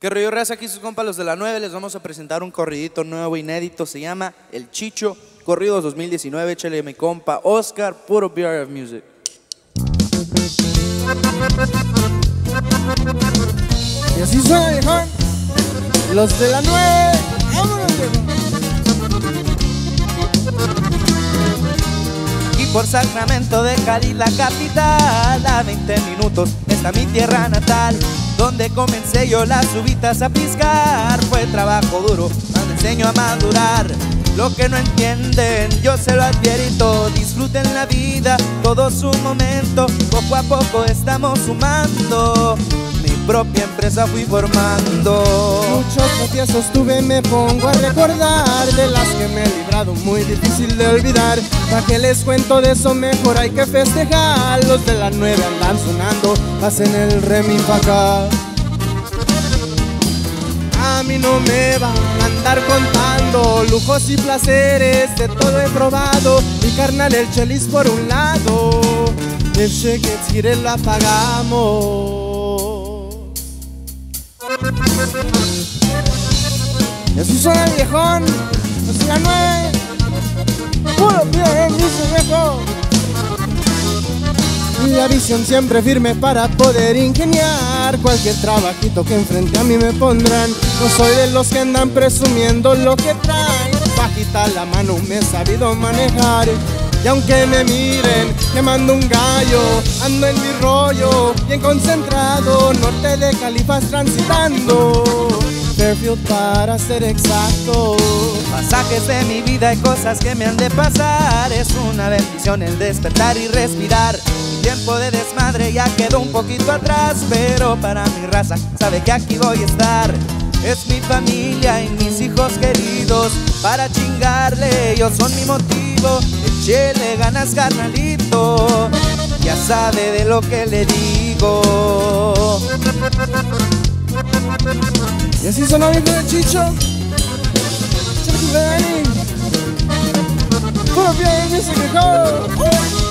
Que rollo raza, aquí sus compas Los De La 9, les vamos a presentar un corridito nuevo, inédito, se llama El Chicho, Corridos 2019, échale mi compa Oscar, puro BRF Music. Y así soy, ¿eh? Los De La 9, vámonos. Y por Sacramento de Cali, la capital, a 20 minutos está mi tierra natal. Donde comencé yo las uvitas a piscar, fue trabajo duro, me enseño a madurar. Lo que no entienden, yo se lo advierto, disfruten la vida, todo su momento. Poco a poco estamos sumando, mi propia empresa fui formando. Muchos tropiezos tuve, me pongo a recordar, de las que me he librado, muy difícil de olvidar. ¿Para qué les cuento de eso? Mejor hay que festejar. Los de la 9 andan sonando, hacen el remi pa' acá. A mí no me van a andar contando lujos y placeres, de todo he probado. Mi carnal el Chelis por un lado, el Chequetire lo apagamos. Y así suena el viejón, así la 9. Puro pie, y la visión siempre firme para poder ingeniar. Cualquier trabajito que enfrente a mí me pondrán, no soy de los que andan presumiendo lo que traen. Bajita la mano me he sabido manejar, y aunque me miren quemando un gallo, ando en mi rollo, bien concentrado. Norte de Califas transitando, Fairfield para ser exacto. Pasajes de mi vida y cosas que me han de pasar, es una bendición el despertar y respirar. Mi tiempo de desmadre ya quedó un poquito atrás, pero para mi raza sabe que aquí voy a estar. Es mi familia y mis hijos queridos, para chingarle ellos son mi motivo. Échele ganas carnalito, ya sabe de lo que le digo. Y así sonó mi del Chicho, Chicho de Dani, puro pie de música.